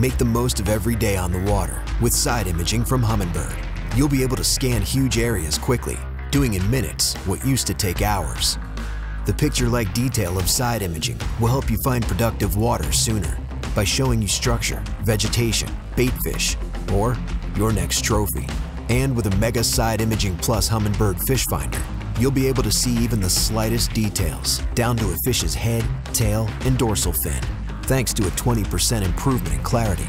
Make the most of every day on the water with side imaging from Humminbird. You'll be able to scan huge areas quickly, doing in minutes what used to take hours. The picture-like detail of side imaging will help you find productive water sooner by showing you structure, vegetation, baitfish, or your next trophy. And with a MEGA Side Imaging+ Humminbird Fish Finder, you'll be able to see even the slightest details, down to a fish's head, tail, and dorsal fin, thanks to a 20% improvement in clarity.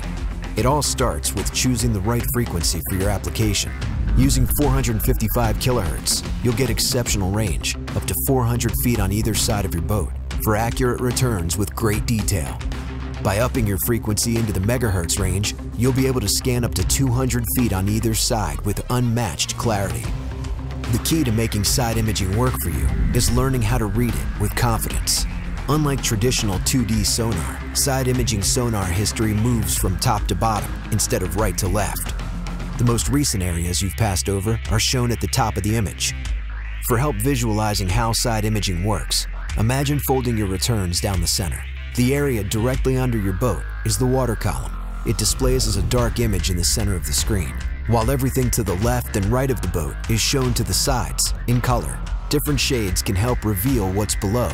It all starts with choosing the right frequency for your application. Using 455 kHz, you'll get exceptional range, up to 400 feet on either side of your boat, for accurate returns with great detail. By upping your frequency into the megahertz range, you'll be able to scan up to 200 feet on either side with unmatched clarity. The key to making side imaging work for you is learning how to read it with confidence. Unlike traditional 2D sonar, side imaging sonar history moves from top to bottom instead of right to left. The most recent areas you've passed over are shown at the top of the image. For help visualizing how side imaging works, imagine folding your returns down the center. The area directly under your boat is the water column. It displays as a dark image in the center of the screen, while everything to the left and right of the boat is shown to the sides in color. Different shades can help reveal what's below.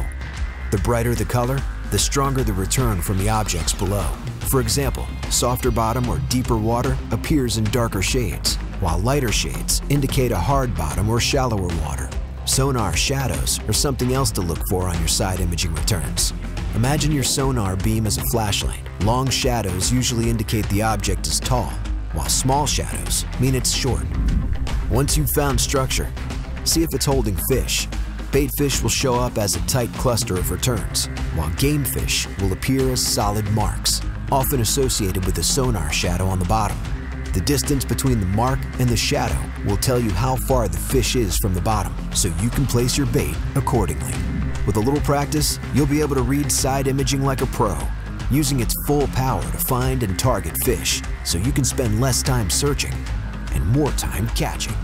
The brighter the color, the stronger the return from the objects below. For example, softer bottom or deeper water appears in darker shades, while lighter shades indicate a hard bottom or shallower water. Sonar shadows are something else to look for on your side imaging returns. Imagine your sonar beam as a flashlight. Long shadows usually indicate the object is tall, while small shadows mean it's short. Once you've found structure, see if it's holding fish. Baitfish will show up as a tight cluster of returns, while game fish will appear as solid marks, often associated with a sonar shadow on the bottom. The distance between the mark and the shadow will tell you how far the fish is from the bottom, so you can place your bait accordingly. With a little practice, you'll be able to read side imaging like a pro, using its full power to find and target fish, so you can spend less time searching and more time catching.